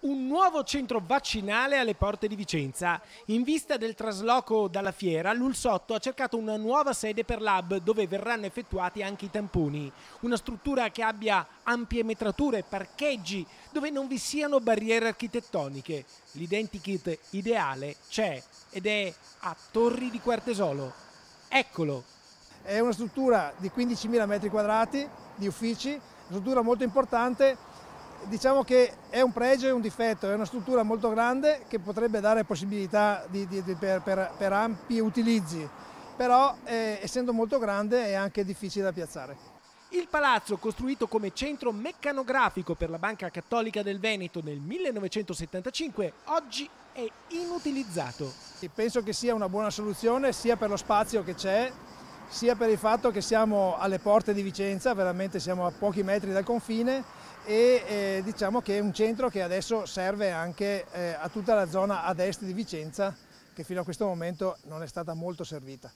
Un nuovo centro vaccinale alle porte di Vicenza. In vista del trasloco dalla fiera, l'Ulsotto ha cercato una nuova sede per l'hub dove verranno effettuati anche i tamponi. Una struttura che abbia ampie metrature, parcheggi, dove non vi siano barriere architettoniche. L'identikit ideale c'è ed è a Torri di Quartesolo. Eccolo! È una struttura di 15.000 metri quadrati di uffici, una struttura molto importante. Diciamo che è un pregio e un difetto, è una struttura molto grande che potrebbe dare possibilità per ampi utilizzi, però essendo molto grande è anche difficile da piazzare. Il palazzo, costruito come centro meccanografico per la Banca Cattolica del Veneto nel 1975, oggi è inutilizzato. E penso che sia una buona soluzione sia per lo spazio che c'è, sia per il fatto che siamo alle porte di Vicenza, veramente siamo a pochi metri dal confine e diciamo che è un centro che adesso serve anche a tutta la zona ad est di Vicenza, che fino a questo momento non è stata molto servita.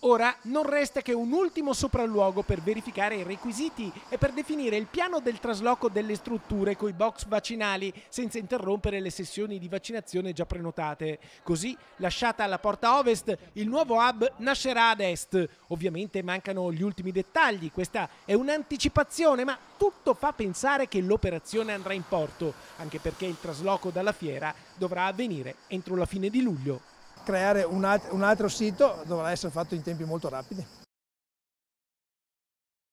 Ora non resta che un ultimo sopralluogo per verificare i requisiti e per definire il piano del trasloco delle strutture coi box vaccinali senza interrompere le sessioni di vaccinazione già prenotate. Così, lasciata alla porta ovest, il nuovo hub nascerà ad est. Ovviamente mancano gli ultimi dettagli, questa è un'anticipazione, ma tutto fa pensare che l'operazione andrà in porto, anche perché il trasloco dalla fiera dovrà avvenire entro la fine di luglio. Creare un altro sito dovrà essere fatto in tempi molto rapidi.